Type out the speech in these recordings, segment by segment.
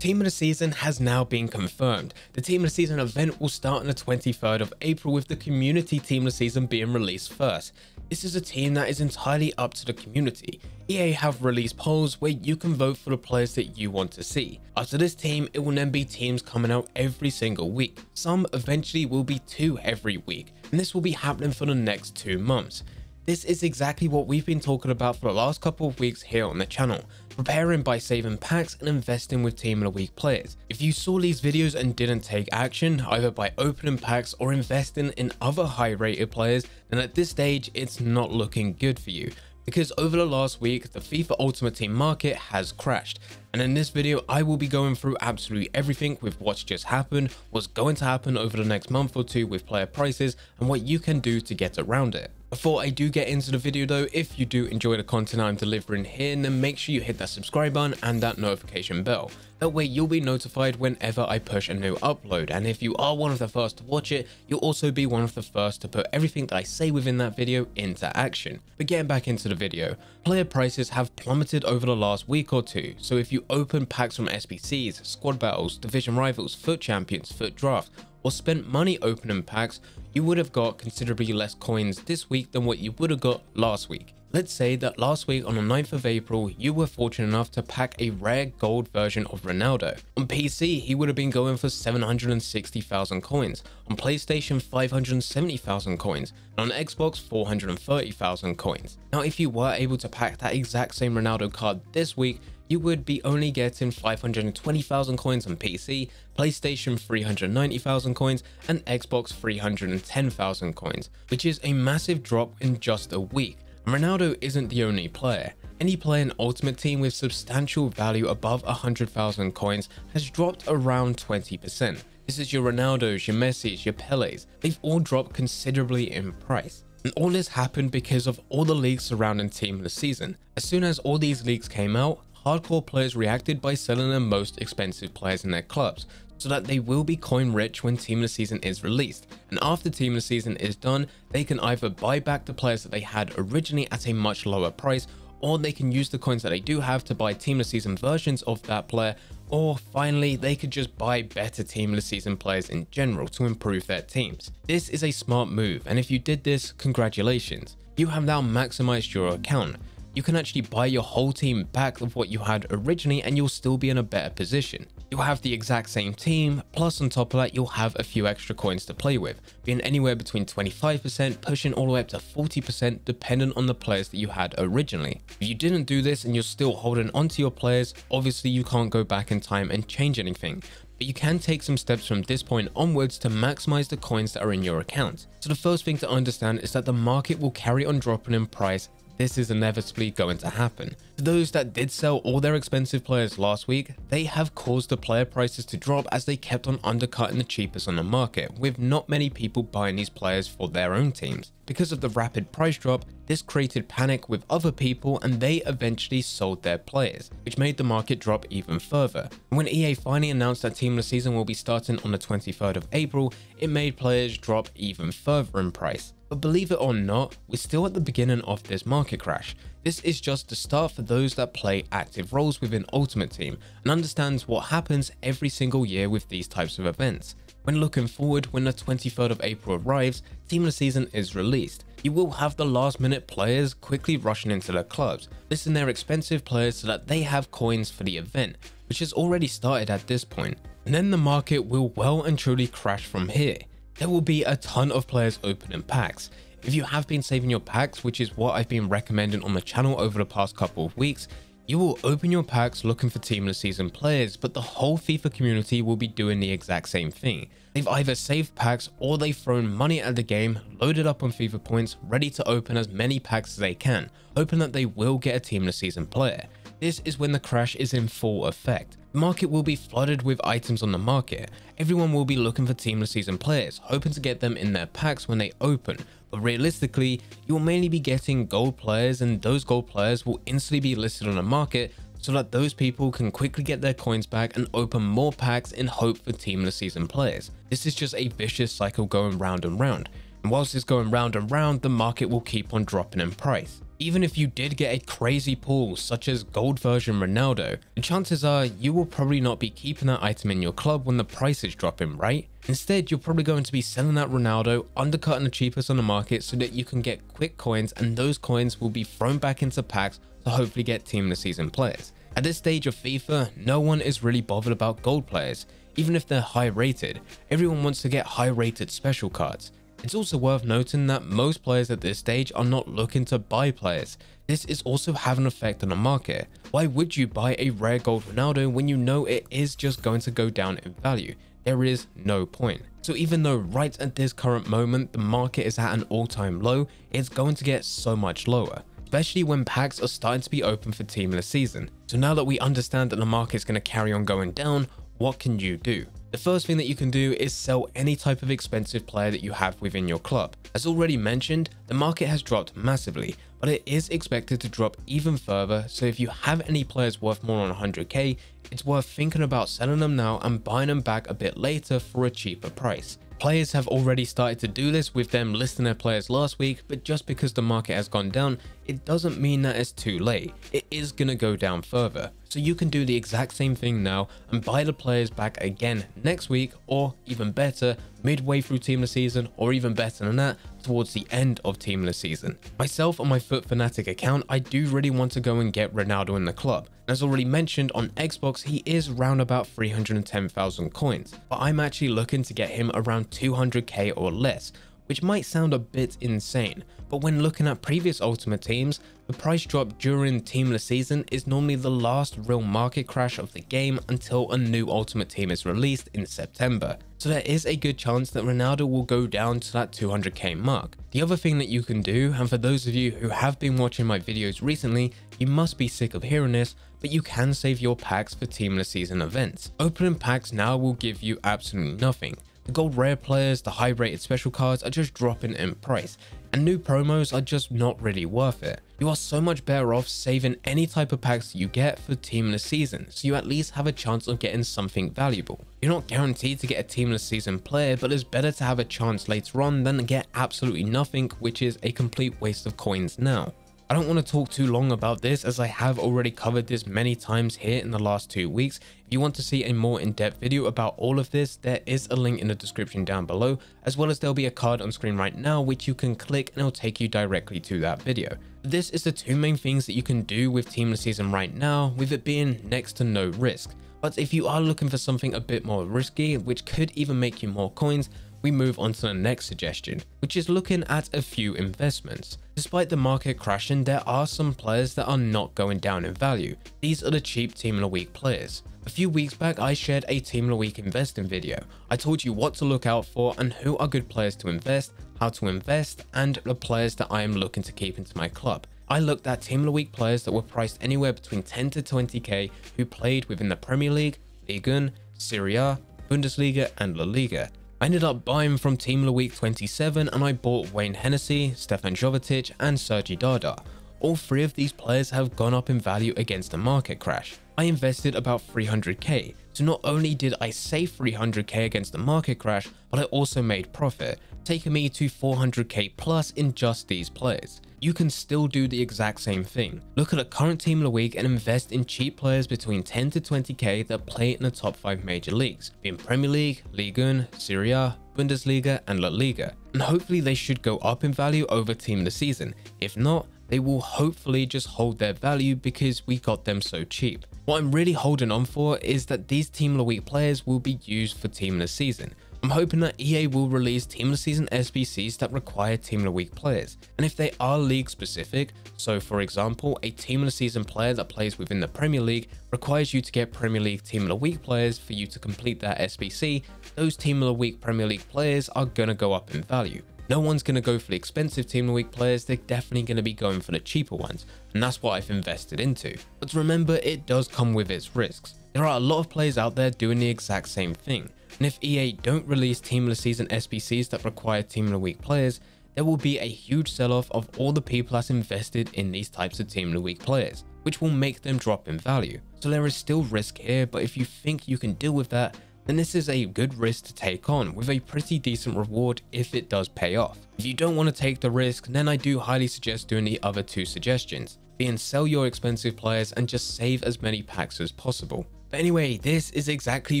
Team of the Season has now been confirmed. The Team of the Season event will start on the 23rd of April with the Community Team of the Season being released first. This is a team that is entirely up to the community. EA have released polls where you can vote for the players that you want to see. After this team, it will then be teams coming out every single week. Some eventually will be 2 every week, and this will be happening for the next 2 months. This is exactly what we've been talking about for the last couple of weeks here on the channel, preparing by saving packs and investing with Team of the Week players. If you saw these videos and didn't take action, either by opening packs or investing in other high rated players, then at this stage it's not looking good for you. Because over the last week, the FIFA Ultimate Team market has crashed. And in this video, I will be going through absolutely everything with what's just happened, what's going to happen over the next month or 2 with player prices, and what you can do to get around it. Before I do get into the video though, if you do enjoy the content I'm delivering here, then make sure you hit that subscribe button and that notification bell. That way you'll be notified whenever I push a new upload, and if you are one of the first to watch it, you'll also be one of the first to put everything that I say within that video into action. But getting back into the video, player prices have plummeted over the last week or 2, so if you open packs from SBCs, squad battles, division rivals, FUT Champions, FUT Draft, or spent money opening packs, you would have got considerably less coins this week than what you would have got last week. Let's say that last week on the 9th of April, you were fortunate enough to pack a rare gold version of Ronaldo. On PC, he would have been going for 760,000 coins, on PlayStation 570,000 coins, and on Xbox 430,000 coins. Now if you were able to pack that exact same Ronaldo card this week, you would be only getting 520,000 coins on PC, PlayStation 390,000 coins, and Xbox 310,000 coins, which is a massive drop in just a week. And Ronaldo isn't the only player. Any player in Ultimate Team with substantial value above 100,000 coins has dropped around 20%. This is your Ronaldos, your Messis, your Pelés. They've all dropped considerably in price. And all this happened because of all the leaks surrounding Team of the Season. As soon as all these leaks came out, hardcore players reacted by selling their most expensive players in their clubs, so that they will be coin rich when Team of the Season is released. And after Team of the Season is done, they can either buy back the players that they had originally at a much lower price, or they can use the coins that they do have to buy Team of the Season versions of that player, or finally they could just buy better Team of the Season players in general to improve their teams. This is a smart move, and if you did this, congratulations. You have now maximized your account. You can actually buy your whole team back of what you had originally and you'll still be in a better position. You'll have the exact same team, plus on top of that you'll have a few extra coins to play with, being anywhere between 25% pushing all the way up to 40% dependent on the players that you had originally. If you didn't do this and you're still holding onto your players, obviously you can't go back in time and change anything. But you can take some steps from this point onwards to maximize the coins that are in your account. So the first thing to understand is that the market will carry on dropping in price. This is inevitably going to happen. To those that did sell all their expensive players last week, they have caused the player prices to drop as they kept on undercutting the cheapest on the market, with not many people buying these players for their own teams. Because of the rapid price drop, this created panic with other people and they eventually sold their players, which made the market drop even further. When EA finally announced that Team of the Season will be starting on the 23rd of April, it made players drop even further in price. But believe it or not, we're still at the beginning of this market crash. This is just the start for those that play active roles within Ultimate Team and understands what happens every single year with these types of events. When looking forward, when the 23rd of April arrives, Team of the Season is released. You will have the last minute players quickly rushing into their clubs, listing their expensive players so that they have coins for the event, which has already started at this point. And then the market will well and truly crash from here. There will be a ton of players opening packs. If you have been saving your packs, which is what I've been recommending on the channel over the past couple of weeks, you will open your packs looking for Team of the Season players, but the whole FIFA community will be doing the exact same thing. They've either saved packs or they've thrown money at the game, loaded up on FIFA points, ready to open as many packs as they can, hoping that they will get a Team of the Season player. This is when the crash is in full effect. The market will be flooded with items on the market. Everyone will be looking for Team of the Season players, hoping to get them in their packs when they open. But realistically, you will mainly be getting gold players, and those gold players will instantly be listed on the market so that those people can quickly get their coins back and open more packs in hope for Team of the Season players. This is just a vicious cycle going round and round. And whilst it's going round and round, the market will keep on dropping in price. Even if you did get a crazy pull such as gold version Ronaldo, the chances are you will probably not be keeping that item in your club when the price is dropping, right? Instead, you're probably going to be selling that Ronaldo, undercutting the cheapest on the market so that you can get quick coins, and those coins will be thrown back into packs to hopefully get Team of the Season players. At this stage of FIFA, no one is really bothered about gold players, even if they're high rated. Everyone wants to get high rated special cards. It's also worth noting that most players at this stage are not looking to buy players. This is also having an effect on the market. Why would you buy a rare gold Ronaldo when you know it is just going to go down in value? There is no point. So even though right at this current moment the market is at an all-time low, it's going to get so much lower, especially when packs are starting to be open for Team of the Season. So now that we understand that the market is going to carry on going down, what can you do? The first thing that you can do is sell any type of expensive player that you have within your club. As already mentioned, the market has dropped massively, but it is expected to drop even further, so if you have any players worth more than 100k, it's worth thinking about selling them now and buying them back a bit later for a cheaper price. Players have already started to do this with them listing their players last week, but just because the market has gone down, it doesn't mean that it's too late. It is going to go down further. So you can do the exact same thing now and buy the players back again next week, or even better, midway through Team of the Season, or even better than that, towards the end of Team of the Season. Myself on my FUT Fanatic account, I do really want to go and get Ronaldo in the club. As already mentioned, on Xbox, he is round about 310,000 coins, but I'm actually looking to get him around 200k or less, which might sound a bit insane, but when looking at previous Ultimate Teams, the price drop during Team of the Season is normally the last real market crash of the game until a new Ultimate Team is released in September. So there is a good chance that Ronaldo will go down to that 200k mark. The other thing that you can do, and for those of you who have been watching my videos recently, you must be sick of hearing this, but you can save your packs for Team of the Season events. Opening packs now will give you absolutely nothing. The gold rare players, the high rated special cards are just dropping in price, and new promos are just not really worth it. You are so much better off saving any type of packs you get for Team of the Season, so you at least have a chance of getting something valuable. You're not guaranteed to get a Team of the Season player, but it's better to have a chance later on than to get absolutely nothing, which is a complete waste of coins now. I don't want to talk too long about this as I have already covered this many times here in the last 2 weeks. If you want to see a more in-depth video about all of this, there is a link in the description down below, as well as there'll be a card on screen right now which you can click and it'll take you directly to that video. This is the two main things that you can do with Team of the Season right now, with it being next to no risk. But if you are looking for something a bit more risky, which could even make you more coins, we move on to the next suggestion, which is looking at a few investments. Despite the market crashing, there are some players that are not going down in value. These are the cheap Team of the Week players. A few weeks back, I shared a Team of the Week investing video. I told you what to look out for and who are good players to invest, how to invest, and the players that I am looking to keep into my club. I looked at Team of the Week players that were priced anywhere between 10 to 20k who played within the Premier League, Ligue 1, Serie A, Bundesliga, and La Liga. I ended up buying from Team of the Week 27 and I bought Wayne Hennessy, Stefan Jovetic and Sergi Dada. All three of these players have gone up in value against the market crash. I invested about 300k, so not only did I save 300k against the market crash, but I also made profit, taking me to 400k plus in just these players. You can still do the exact same thing. Look at the current Team of the Week and invest in cheap players between 10 to 20k that play in the top 5 major leagues, being Premier League, Ligue 1, Serie A, Bundesliga and La Liga. And hopefully they should go up in value over Team of the Season. If not, they will hopefully just hold their value because we got them so cheap. What I'm really holding on for is that these Team of the Week players will be used for Team of the Season. I'm hoping that EA will release Team of the Season SBCs that require Team of the Week players, and if they are league specific, so for example a Team of the Season player that plays within the Premier League requires you to get Premier League Team of the Week players for you to complete that SBC, those Team of the Week Premier League players are gonna go up in value. No one's going to go for the expensive Team of the Week players, they're definitely going to be going for the cheaper ones, and that's what I've invested into. But remember, it does come with its risks. There are a lot of players out there doing the exact same thing, and if EA don't release Team of the Season SBCs that require Team of the Week players, there will be a huge sell-off of all the people that's invested in these types of Team of the Week players, which will make them drop in value. So there is still risk here, but if you think you can deal with that, then this is a good risk to take on with a pretty decent reward if it does pay off. If you don't want to take the risk, then I do highly suggest doing the other two suggestions, being sell your expensive players and just save as many packs as possible. But anyway, this is exactly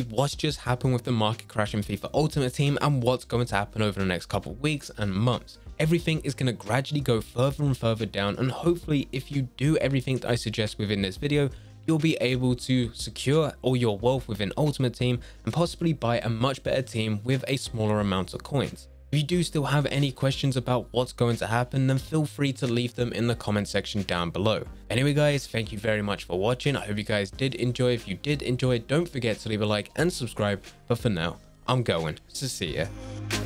what's just happened with the market crash in FIFA Ultimate Team and what's going to happen over the next couple of weeks and months. Everything is going to gradually go further and further down, and hopefully if you do everything that I suggest within this video, you'll be able to secure all your wealth within Ultimate Team and possibly buy a much better team with a smaller amount of coins. If you do still have any questions about what's going to happen, then feel free to leave them in the comment section down below. Anyway guys, thank you very much for watching. I hope you guys did enjoy. If you did enjoy, don't forget to leave a like and subscribe. But for now, I'm going, so see ya.